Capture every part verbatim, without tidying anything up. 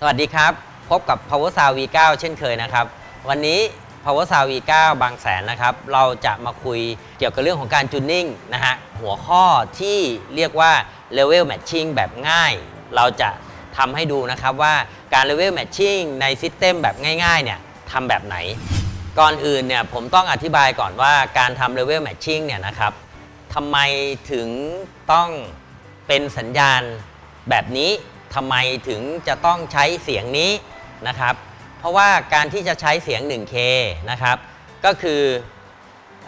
สวัสดีครับพบกับ Power Sound วี ไนน์ เช่นเคยนะครับวันนี้ Power Sound วี ไนน์ บางแสนนะครับเราจะมาคุยเกี่ยวกับเรื่องของการจูนนิ่งนะฮะหัวข้อที่เรียกว่า Level Matching แบบง่ายเราจะทำให้ดูนะครับว่าการ Level Matching ใน System แบบง่ายๆเนี่ยทำแบบไหนก่อนอื่นเนี่ยผมต้องอธิบายก่อนว่าการทำ Level Matching เนี่ยนะครับทำไมถึงต้องเป็นสัญญาณแบบนี้ทำไมถึงจะต้องใช้เสียงนี้นะครับเพราะว่าการที่จะใช้เสียง หนึ่งเค นะครับก็คือ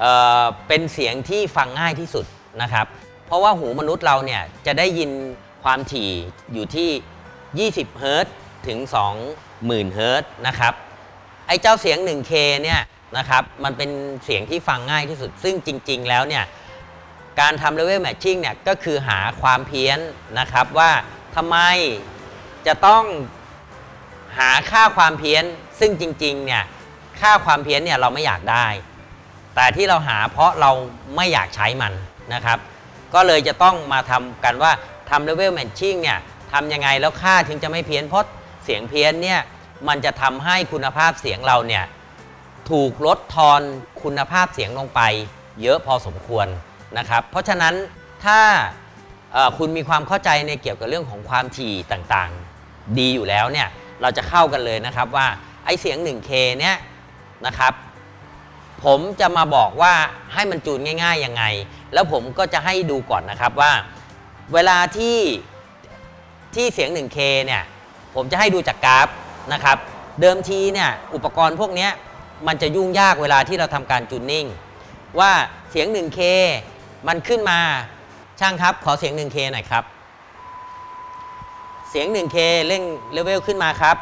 เอ่อเป็นเสียงที่ฟังง่ายที่สุดนะครับเพราะว่าหูมนุษย์เราเนี่ยจะได้ยินความถี่อยู่ที่ยี่สิบเฮิรตซ์ถึง สองหมื่น เฮิรตซ์นะครับไอ้เจ้าเสียง หนึ่งเค เนี่ยนะครับมันเป็นเสียงที่ฟังง่ายที่สุดซึ่งจริงๆแล้วเนี่ยการทำ Level Matching เนี่ยก็คือหาความเพี้ยนนะครับว่าทำไมจะต้องหาค่าความเพี้ยนซึ่งจริงๆเนี่ยค่าความเพี้ยนเนี่ยเราไม่อยากได้แต่ที่เราหาเพราะเราไม่อยากใช้มันนะครับก็เลยจะต้องมาทำกันว่าทำ Level Matching เนี่ยทำยังไงแล้วค่าถึงจะไม่เพี้ยนเพราะเสียงเพี้ยนเนี่ยมันจะทำให้คุณภาพเสียงเราเนี่ยถูกลดทอนคุณภาพเสียงลงไปเยอะพอสมควรนะครับเพราะฉะนั้นถ้าคุณมีความเข้าใจในเกี่ยวกับเรื่องของความถี่ต่างๆดีอยู่แล้วเนี่ยเราจะเข้ากันเลยนะครับว่าไอ้เสียง หนึ่งเค เนี่ยนะครับผมจะมาบอกว่าให้มันจูนง่ายๆยังไงแล้วผมก็จะให้ดูก่อนนะครับว่าเวลาที่ที่เสียง หนึ่งเค เนี่ยผมจะให้ดูจากกราฟนะครับเดิมทีเนี่ยอุปกรณ์พวกนี้มันจะยุ่งยากเวลาที่เราทำการจูนนิ่งว่าเสียง หนึ่งเค มันขึ้นมาช่างครับขอเสียง หนึ่งเค หน่อยครับเสียง หนึ่งเค เร่งเลเวลขึ้นมาครับ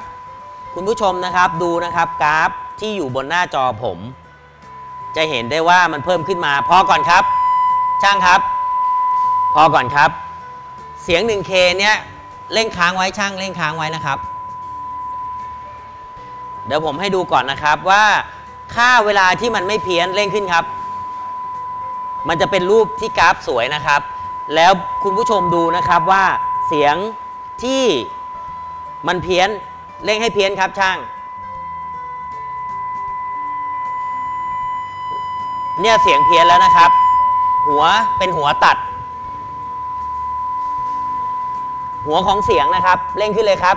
คุณผู้ชมนะครับดูนะครับกราฟที่อยู่บนหน้าจอผมจะเห็นได้ว่ามันเพิ่มขึ้นมาพอก่อนครับช่างครับพอก่อนครับเสียง หนึ่งเค เนี่ยเร่งค้างไว้ช่างเร่งค้างไว้นะครับเดี๋ยวผมให้ดูก่อนนะครับว่าค่าเวลาที่มันไม่เพี้ยนเร่งขึ้นครับมันจะเป็นรูปที่กราฟสวยนะครับแล้วคุณผู้ชมดูนะครับว่าเสียงที่มันเพี้ยนเร่งให้เพี้ยนครับช่างเนี่ยเสียงเพี้ยนแล้วนะครับหัวเป็นหัวตัดหัวของเสียงนะครับเร่งขึ้นเลยครับ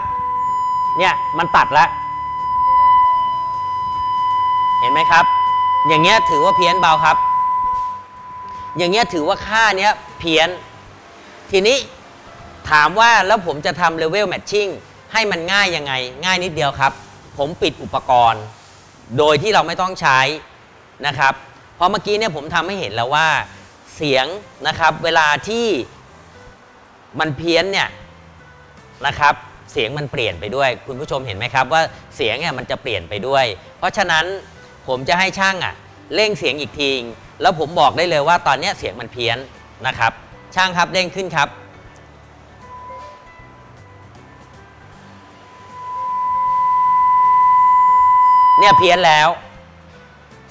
เนี่ยมันตัดแล้วเห็นไหมครับอย่างเงี้ยถือว่าเพี้ยนเบาครับอย่างเงี้ยถือว่าค่าเนี้ยเพี้ยนทีนี้ถามว่าแล้วผมจะทำ Level Matching ให้มันง่ายยังไงง่ายนิดเดียวครับผมปิดอุปกรณ์โดยที่เราไม่ต้องใช้นะครับเพราะเมื่อกี้เนี่ยผมทำให้เห็นแล้วว่าเสียงนะครับเวลาที่มันเพี้ยนเนี่ยนะครับเสียงมันเปลี่ยนไปด้วยคุณผู้ชมเห็นไหมครับว่าเสียงเนี่ยมันจะเปลี่ยนไปด้วยเพราะฉะนั้นผมจะให้ช่างอ่ะเร่งเสียงอีกทีแล้วผมบอกได้เลยว่าตอนนี้เสียงมันเพี้ยนนะครับช่างครับเร่งขึ้นครับเนี่ยเพี้ยนแล้ว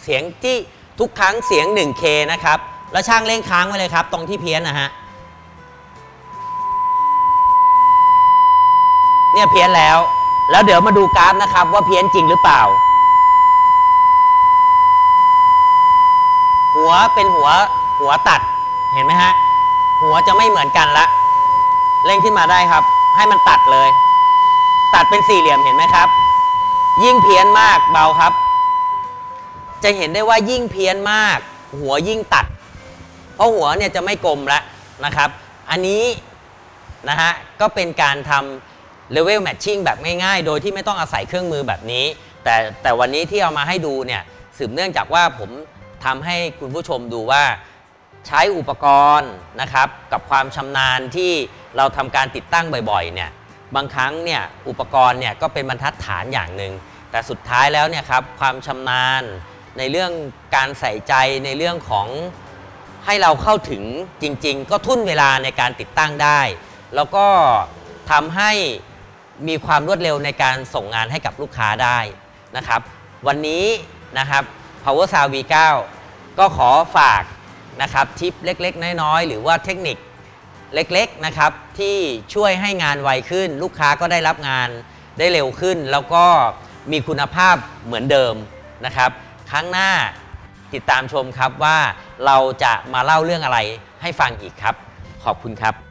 เสียงที่ทุกครั้งเสียง หนึ่งเค นะครับแล้วช่างเร่งค้างไว้เลยครับตรงที่เพี้ยนนะฮะเนี่ยเพี้ยนแล้วแล้วเดี๋ยวมาดูกราฟนะครับว่าเพี้ยนจริงหรือเปล่าหัวเป็นหัวหัวตัดเห็นไหมฮะหัวจะไม่เหมือนกันละเร่งขึ้นมาได้ครับให้มันตัดเลยตัดเป็นสี่เหลี่ยมเห็นไหมครับยิ่งเพี้ยนมากเบาครับจะเห็นได้ว่ายิ่งเพี้ยนมากหัวยิ่งตัดเพราะหัวเนี่ยจะไม่กลมละนะครับอันนี้นะฮะก็เป็นการทำ Level Matching แบบง่ายๆโดยที่ไม่ต้องอาศัยเครื่องมือแบบนี้แต่แต่วันนี้ที่เอามาให้ดูเนี่ยสืบเนื่องจากว่าผมทำให้คุณผู้ชมดูว่าใช้อุปกรณ์นะครับกับความชำนาญที่เราทำการติดตั้งบ่อยๆเนี่ยบางครั้งเนี่ยอุปกรณ์เนี่ยก็เป็นบรรทัดฐานอย่างหนึ่งแต่สุดท้ายแล้วเนี่ยครับความชำนาญในเรื่องการใส่ใจในเรื่องของให้เราเข้าถึงจริงๆก็ทุ่นเวลาในการติดตั้งได้แล้วก็ทำให้มีความรวดเร็วในการส่งงานให้กับลูกค้าได้นะครับวันนี้นะครับPower Sound วี ไนน์ ก็ขอฝากนะครับทิปเล็กๆน้อยๆหรือว่าเทคนิคเล็กๆนะครับที่ช่วยให้งานไวขึ้นลูกค้าก็ได้รับงาน ได้เร็วขึ้นแล้วก็มีคุณภาพเหมือนเดิมนะครับครั้งหน้าติดตามชมครับว่าเราจะมาเล่าเรื่องอะไรให้ฟังอีกครับขอบคุณครับ